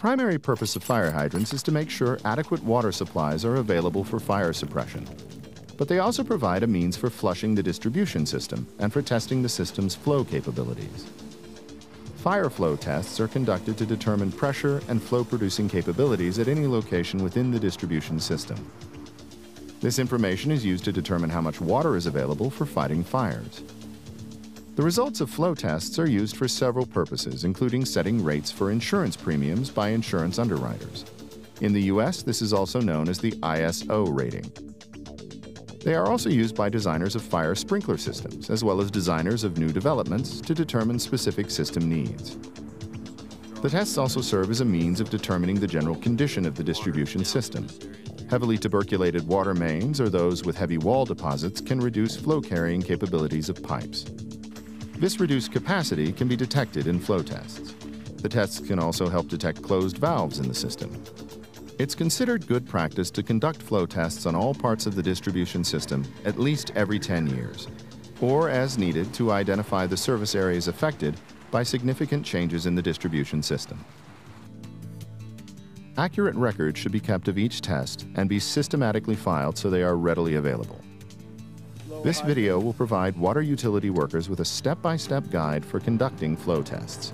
primary purpose of fire hydrants is to make sure adequate water supplies are available for fire suppression. But they also provide a means for flushing the distribution system and for testing the system's flow capabilities. Fire flow tests are conducted to determine pressure and flow-producing capabilities at any location within the distribution system. This information is used to determine how much water is available for fighting fires. The results of flow tests are used for several purposes, including setting rates for insurance premiums by insurance underwriters. In the US, this is also known as the ISO rating. They are also used by designers of fire sprinkler systems, as well as designers of new developments, to determine specific system needs. The tests also serve as a means of determining the general condition of the distribution system. Heavily tuberculated water mains or those with heavy wall deposits can reduce flow-carrying capabilities of pipes. This reduced capacity can be detected in flow tests. The tests can also help detect closed valves in the system. It's considered good practice to conduct flow tests on all parts of the distribution system at least every 10 years, or as needed to identify the service areas affected by significant changes in the distribution system. Accurate records should be kept of each test and be systematically filed so they are readily available. This video will provide water utility workers with a step-by-step guide for conducting flow tests.